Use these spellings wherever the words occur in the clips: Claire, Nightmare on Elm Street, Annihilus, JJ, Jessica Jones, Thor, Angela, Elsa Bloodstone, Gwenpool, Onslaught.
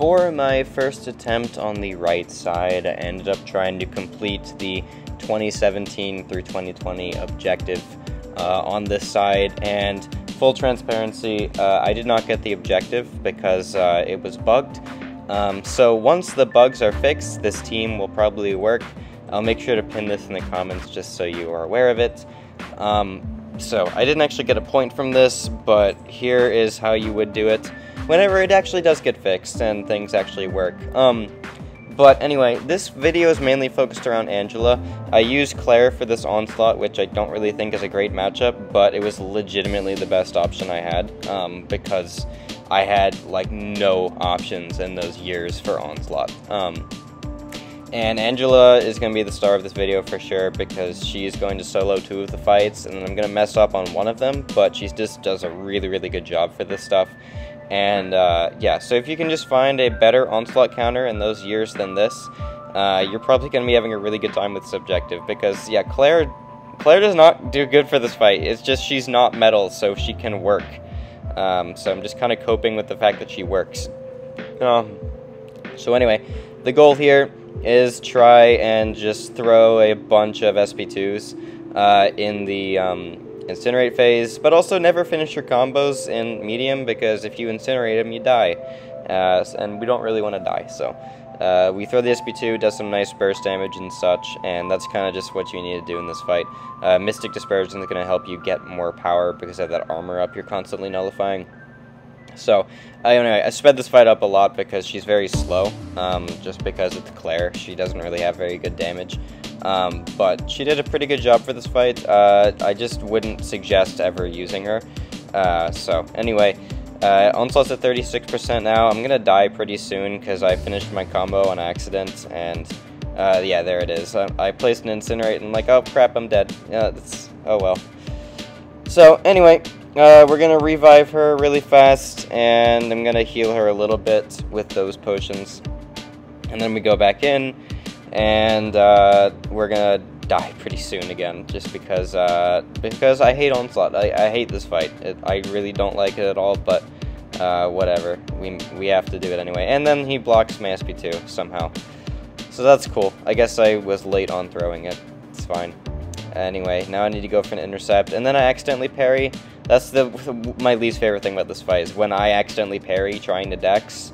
For my first attempt on the right side, I ended up trying to complete the 2017 through 2020 objective on this side, and full transparency, I did not get the objective because it was bugged. So once the bugs are fixed, this team will probably work. I'll make sure to pin this in the comments just so you are aware of it. So I didn't actually get a point from this, but here is how you would do it whenever it actually does get fixed and things actually work. But anyway, this video is mainly focused around Angela. I used Claire for this Onslaught, which I don't really think is a great matchup, but it was legitimately the best option I had, because I had like no options in those years for Onslaught. And Angela is going to be the star of this video for sure, because she is going to solo two of the fights, and I'm going to mess up on one of them, but she just does a really, really good job for this stuff. And yeah, so if you can just find a better Onslaught counter in those years than this, you're probably going to be having a really good time with this objective, because yeah, Claire does not do good for this fight. It's just she's not metal, so she can work. So I'm just kind of coping with the fact that she works. So anyway, the goal here is try and just throw a bunch of SP2s in the incinerate phase, but also never finish your combos in medium, because if you incinerate them, you die, and we don't really want to die, so we throw the SP2, does some nice burst damage and such, and that's kind of just what you need to do in this fight. Mystic Dispersion is going to help you get more power because of that armor up you're constantly nullifying. So, anyway, I sped this fight up a lot because she's very slow, just because it's Claire. She doesn't really have very good damage, but she did a pretty good job for this fight. I just wouldn't suggest ever using her. So, anyway, Onslaught's at 36% now. I'm gonna die pretty soon because I finished my combo on accident, and yeah, there it is. I placed an Incinerate and I'm like, oh crap, I'm dead. Oh well. So, anyway, we're going to revive her really fast, and I'm going to heal her a little bit with those potions. And then we go back in, and we're going to die pretty soon again, just because I hate Onslaught. I hate this fight. I really don't like it at all, but whatever. We have to do it anyway. And then he blocks my SP2 somehow. So that's cool. I guess I was late on throwing it. It's fine. Anyway, now I need to go for an intercept, and then I accidentally parry. That's my least favorite thing about this fight, is when I accidentally parry trying to dex,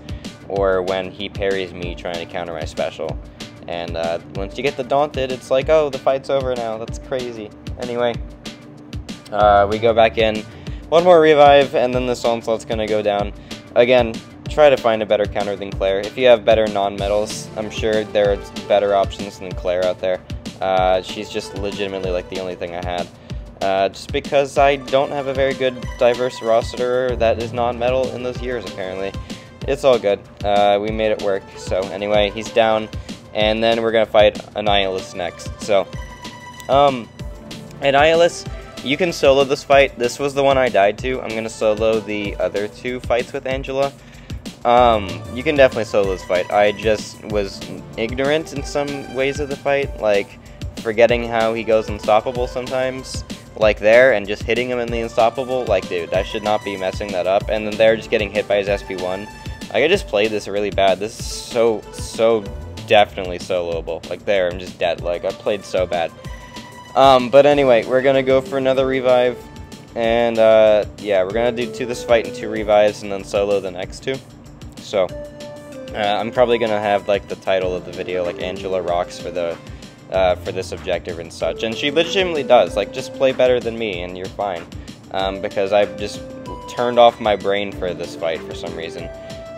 or when he parries me trying to counter my special. And once you get the daunted, it's like, oh, the fight's over now. That's crazy. Anyway, we go back in. One more revive, and then this Onslaught's going to go down. Again, try to find a better counter than Claire. If you have better non-metals, I'm sure there are better options than Claire out there. She's just legitimately like the only thing I had. Just because I don't have a very good diverse roster that is non-metal in those years, apparently. It's all good. We made it work. So anyway, he's down, and then we're going to fight Annihilus next. So, Annihilus, you can solo this fight. This was the one I died to. I'm going to solo the other two fights with Angela. You can definitely solo this fight. I just was ignorant in some ways of the fight, like forgetting how he goes unstoppable sometimes, like there, and just hitting him in the unstoppable, like, dude, I should not be messing that up, and then they're just getting hit by his SP1. Like, I just played this really bad. This is so definitely soloable. Like, there, I'm just dead. Like, I played so bad. But anyway, we're gonna go for another revive, and, yeah, we're gonna do this fight in 2 revives, and then solo the next 2. So, I'm probably gonna have, like, the title of the video, like, Angela Rocks for this objective and such, and she legitimately does, like, just play better than me and you're fine, because I've just turned off my brain for this fight for some reason.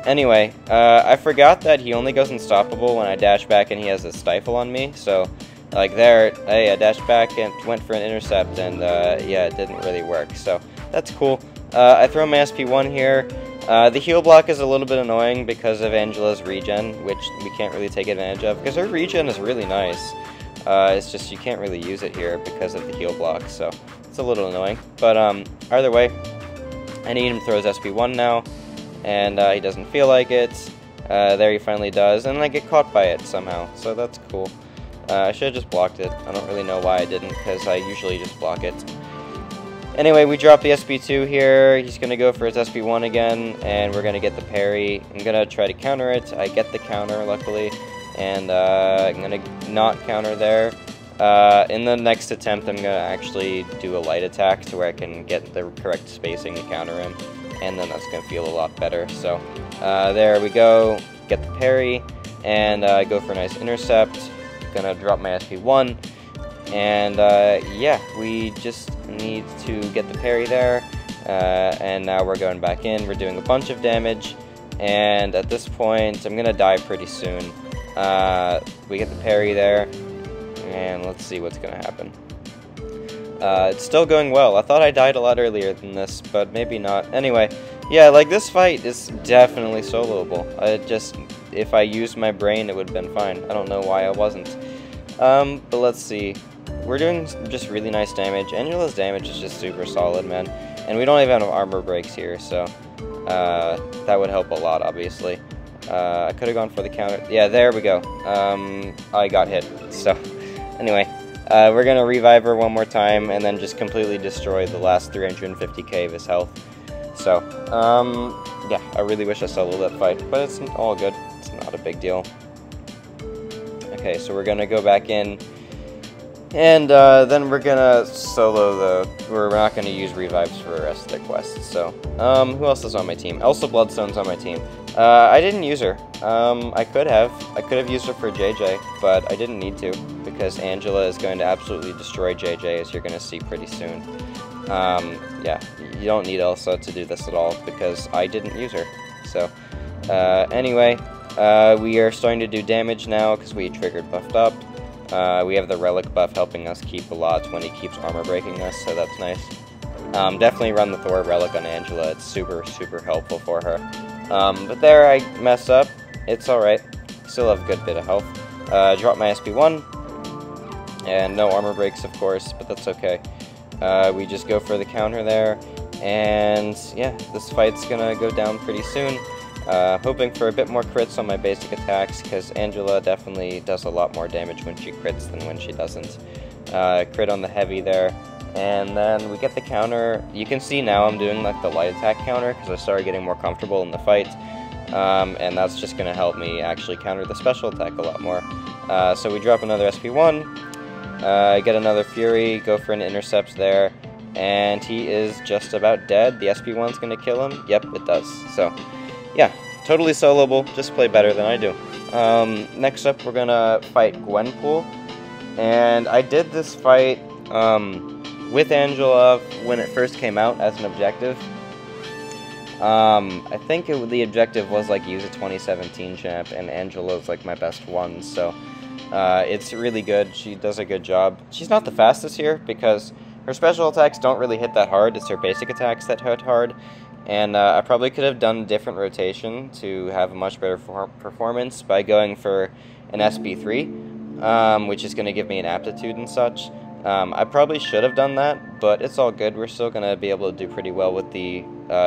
Anyway, I forgot that he only goes unstoppable when I dash back and he has a stifle on me, so, like, there, hey, I dashed back and went for an intercept, and, yeah, it didn't really work, so, that's cool. I throw my SP1 here. The heal block is a little bit annoying because of Angela's regen, which we can't really take advantage of, because her regen is really nice. It's just you can't really use it here because of the heal block, so it's a little annoying. But either way, I need him to throw his SP1 now, and he doesn't feel like it. There he finally does, and I get caught by it somehow, so that's cool. I should have just blocked it. I don't really know why I didn't, because I usually just block it. Anyway, we drop the SB2 here. He's going to go for his SB1 again, and we're going to get the parry. I'm going to try to counter it. I get the counter, luckily, and I'm going to not counter there. In the next attempt, I'm going to actually do a light attack to where I can get the correct spacing to counter him, and then that's going to feel a lot better. So there we go. Get the parry, and go for a nice intercept. Going to drop my SP1. And yeah, we just need to get the parry there, and now we're going back in. We're doing a bunch of damage, and at this point, I'm gonna die pretty soon. We get the parry there, and let's see what's gonna happen. It's still going well. I thought I died a lot earlier than this, but maybe not. Anyway, yeah, like this fight is definitely soloable. If I used my brain, it would have been fine. I don't know why I wasn't. But let's see. We're doing just really nice damage. Angela's damage is just super solid, man. And we don't even have armor breaks here, so that would help a lot, obviously. I could have gone for the counter. Yeah, there we go. I got hit. So anyway, we're going to revive her one more time and then just completely destroy the last 350k of his health. So yeah, I really wish I soloed that fight, but it's all good. It's not a big deal. Okay, so we're gonna go back in, and then we're gonna solo the. We're not gonna use revives for the rest of the quest. So, who else is on my team? Elsa Bloodstone's on my team. I didn't use her. I could have used her for JJ, but I didn't need to because Angela is going to absolutely destroy JJ, as you're gonna see pretty soon. Yeah, you don't need Elsa to do this at all because I didn't use her. So, anyway. We are starting to do damage now because we triggered buffed up. We have the relic buff helping us keep a lot when he keeps armor breaking us, so that's nice. Definitely run the Thor relic on Angela. It's super, super helpful for her. But there I mess up. It's alright. Still have a good bit of health. Drop my SP1. And no armor breaks, of course, but that's okay. We just go for the counter there. And yeah, this fight's gonna go down pretty soon. Hoping for a bit more crits on my basic attacks, because Angela definitely does a lot more damage when she crits than when she doesn't. Crit on the heavy there, and then we get the counter. You can see now I'm doing like the light attack counter, because I started getting more comfortable in the fight, and that's just going to help me actually counter the special attack a lot more. So we drop another SP1, get another Fury, go for an intercept there, and he is just about dead. The SP1's going to kill him. Yep, it does. So. Yeah, totally soloable, just play better than I do. Next up, we're gonna fight Gwenpool. And I did this fight with Angela when it first came out as an objective. I think the objective was like use a 2017 champ, and Angela's like my best one, so it's really good. She does a good job. She's not the fastest here because her special attacks don't really hit that hard, it's her basic attacks that hit hard. And I probably could have done a different rotation to have a much better performance by going for an SB3, which is going to give me an aptitude and such. I probably should have done that, but it's all good. We're still going to be able to do pretty well with the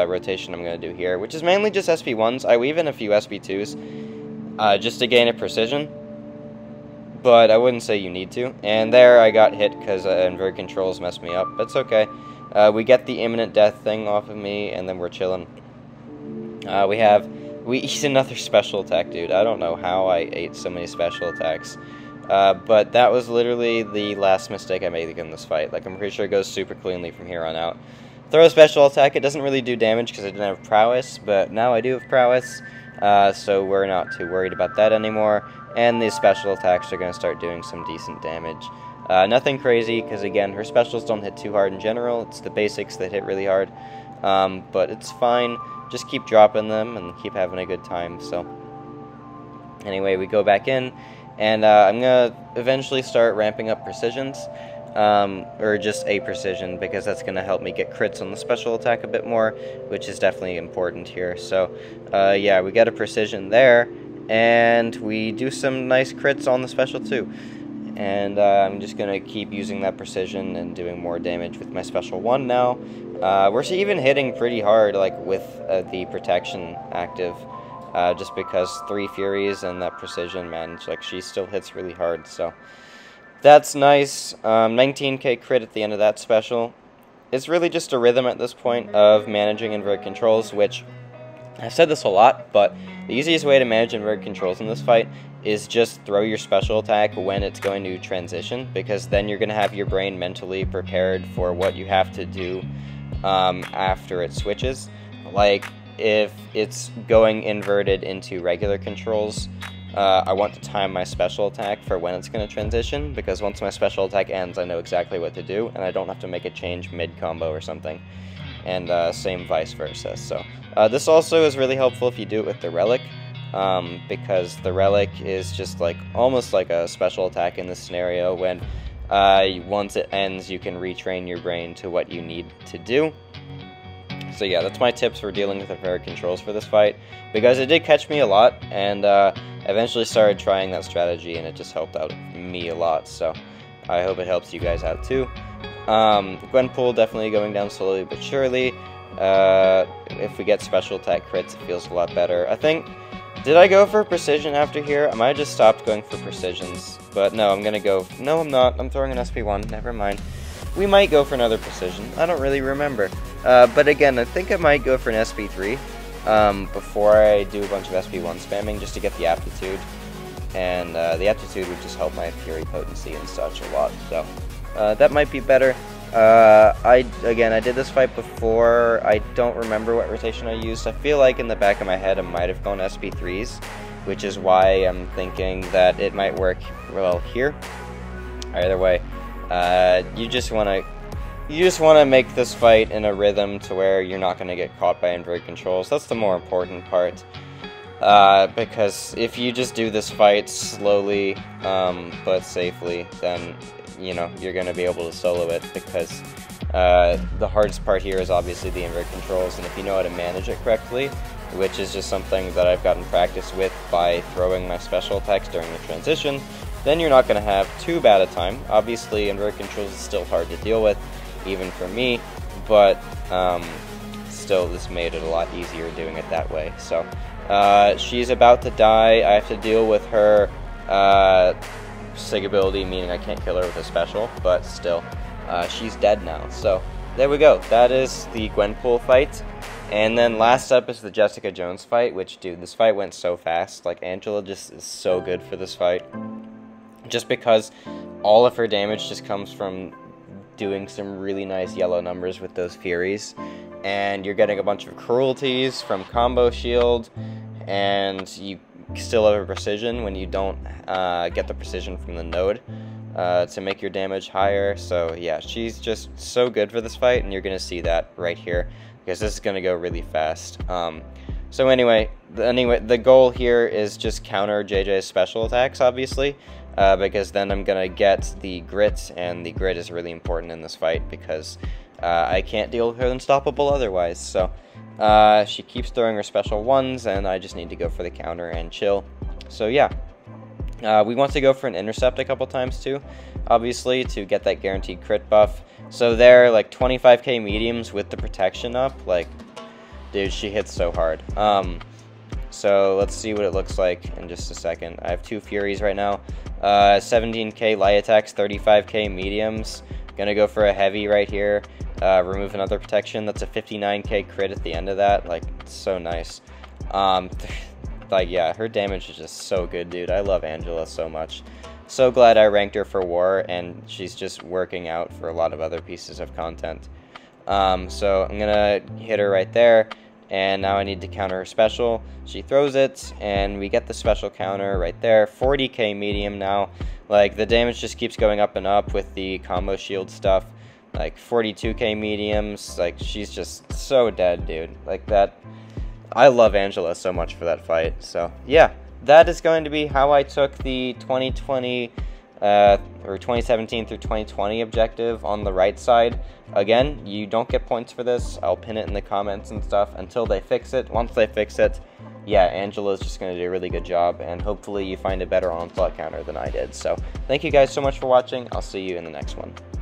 rotation I'm going to do here, which is mainly just SB1s. I weave in a few SB2s just to gain a precision, but I wouldn't say you need to. And there I got hit because invert controls messed me up. That's okay. We get the imminent death thing off of me, and then we're chilling. We eat another special attack, dude. I don't know how I ate so many special attacks. But that was literally the last mistake I made in this fight. Like, I'm pretty sure it goes super cleanly from here on out. Throw a special attack. It doesn't really do damage because I didn't have prowess, but now I do have prowess. So we're not too worried about that anymore. And these special attacks are going to start doing some decent damage. Nothing crazy, because again, her specials don't hit too hard in general, it's the basics that hit really hard, but it's fine, just keep dropping them and keep having a good time, so. Anyway, we go back in, and I'm going to eventually start ramping up precisions, or just a precision, because that's going to help me get crits on the special attack a bit more, which is definitely important here, so yeah, we got a precision there, and we do some nice crits on the special too. And I'm just going to keep using that precision and doing more damage with my special one now. We're even hitting pretty hard, like, with the protection active. Just because 3 Furies and that precision, man, like, she still hits really hard, so. That's nice. 19k crit at the end of that special. It's really just a rhythm at this point of managing invert controls, which I've said this a lot, but the easiest way to manage invert controls in this fight is just throw your special attack when it's going to transition, because then you're going to have your brain mentally prepared for what you have to do after it switches. Like, if it's going inverted into regular controls, I want to time my special attack for when it's going to transition, because once my special attack ends, I know exactly what to do, and I don't have to make a change mid-combo or something. And same vice versa. So this also is really helpful if you do it with the Relic, because the Relic is just like almost like a special attack in this scenario. When once it ends, you can retrain your brain to what you need to do. So yeah, that's my tips for dealing with invert controls for this fight, because it did catch me a lot, and eventually started trying that strategy, and it just helped out me a lot. So I hope it helps you guys out too. Gwenpool definitely going down slowly but surely. If we get special attack crits, it feels a lot better. I think, did I go for precision after here? I might have just stopped going for precisions, but no, I'm gonna go, no I'm not, I'm throwing an SP1, never mind. We might go for another precision, I don't really remember. But again, I think I might go for an SP3, before I do a bunch of SP1 spamming, just to get the aptitude, and the aptitude would just help my fury potency and such a lot, so. That might be better. I did this fight before. I don't remember what rotation I used. I feel like in the back of my head I might have gone SP3s, which is why I'm thinking that it might work well here. Either way, you just want to make this fight in a rhythm to where you're not going to get caught by invert controls. That's the more important part. Because if you just do this fight slowly but safely, then you know you're going to be able to solo it, because the hardest part here is obviously the invert controls, and if you know how to manage it correctly, which is just something that I've gotten practice with by throwing my special attacks during the transition, then you're not going to have too bad a time. Obviously invert controls is still hard to deal with, even for me, but still this made it a lot easier doing it that way. So she's about to die. I have to deal with her sig ability, meaning I can't kill her with a special, but still, she's dead now. So there we go, that is the Gwenpool fight, and then last up is the Jessica Jones fight, which, dude, this fight went so fast. Like, Angela just is so good for this fight, just because all of her damage just comes from doing some really nice yellow numbers with those Furies, and you're getting a bunch of cruelties from combo shield, and you still have a precision when you don't get the precision from the node to make your damage higher. So yeah, she's just so good for this fight, and you're gonna see that right here, because this is gonna go really fast. So anyway, the goal here is just counter JJ's special attacks, obviously, because then I'm gonna get the grit, and the grit is really important in this fight, because I can't deal with her unstoppable otherwise. So she keeps throwing her special ones, and I just need to go for the counter and chill. So yeah, we want to go for an intercept a couple times too, obviously, to get that guaranteed crit buff. So they're like 25k mediums with the protection up. Like, dude, she hits so hard. So let's see what it looks like in just a second. I have two Furies right now, 17k light attacks, 35k mediums. Gonna go for a heavy right here, remove another protection. That's a 59k crit at the end of that. Like, it's so nice. Like, yeah, her damage is just so good, dude. I love Angela so much. So glad I ranked her for war, and she's just working out for a lot of other pieces of content. So I'm gonna hit her right there, and now I need to counter her special. She throws it, and we get the special counter right there. 40k medium now. Like, the damage just keeps going up and up with the combo shield stuff. Like, 42k mediums. Like, she's just so dead, dude. Like, that, I love Angela so much for that fight. So yeah, that is going to be how I took the 2017 through 2020 objective on the right side. Again, you don't get points for this. I'll pin it in the comments and stuff until they fix it. Once they fix it, yeah, Angela's just going to do a really good job, and hopefully you find a better Onslaught counter than I did. So thank you guys so much for watching. I'll see you in the next one.